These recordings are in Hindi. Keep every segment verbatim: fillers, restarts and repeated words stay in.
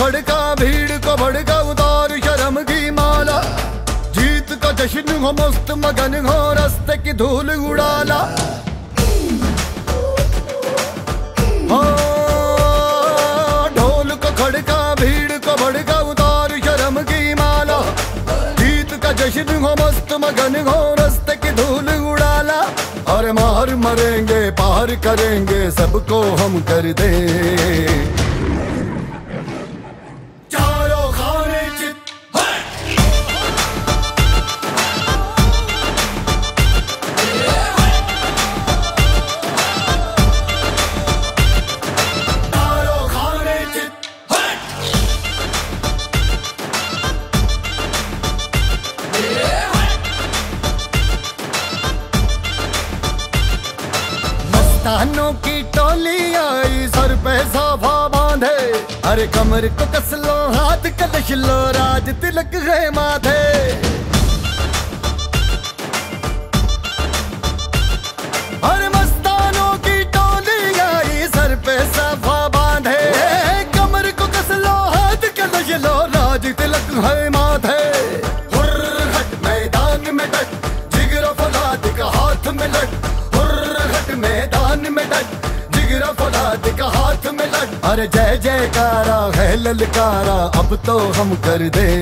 खड़का भीड़ को भड़का उतार शर्म की माला। जीत का जश्न हो मस्त मगन हो रास्ते की धूल उड़ाला। ढोल को खड़का भीड़ को भड़का उतार शर्म की माला। जीत का जश्न हो मस्त मगन हो रास्ते की धूल उड़ाला। अरे मार मरेंगे पार करेंगे सबको हम कर दे। मस्तानों की टोली आई सर पे साफा बांधे। अरे कमर को कस लो हाथ कलश लो राज तिलक गए माथे। अरे मस्तानों की टोली आई सर पे साफा बांधे। कमर को कस लो हाथ कलश लो राज तिलक गए माथे। हुर्रहट मैदान में डट जिगरा फलाद का हाथ में लट। मैदान में डट जिगरा फौलाद का हाथ में लट। अरे जय जयकारा है ललकारा अब तो हम कर दे।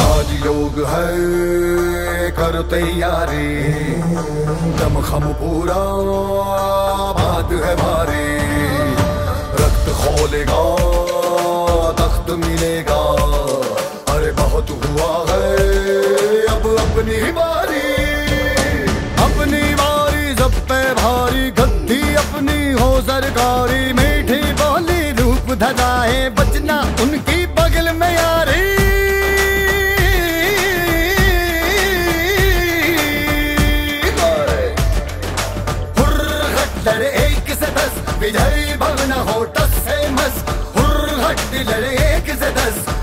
राजयोग है करो तैयारी दमखम पूरा बात है भारी। रक्त खोलेगा तख्त मिलेगा। अरे बहुत हुआ है अब अपनी बारी। अपनी बारी सब पे भारी गद्दी अपनी हो सरकारी। मीठी बोली रूप धराए बचना उनकी बगल में यारी। विजयी भवन हो टस से मस। हुर्रहट लड़े एक से दस।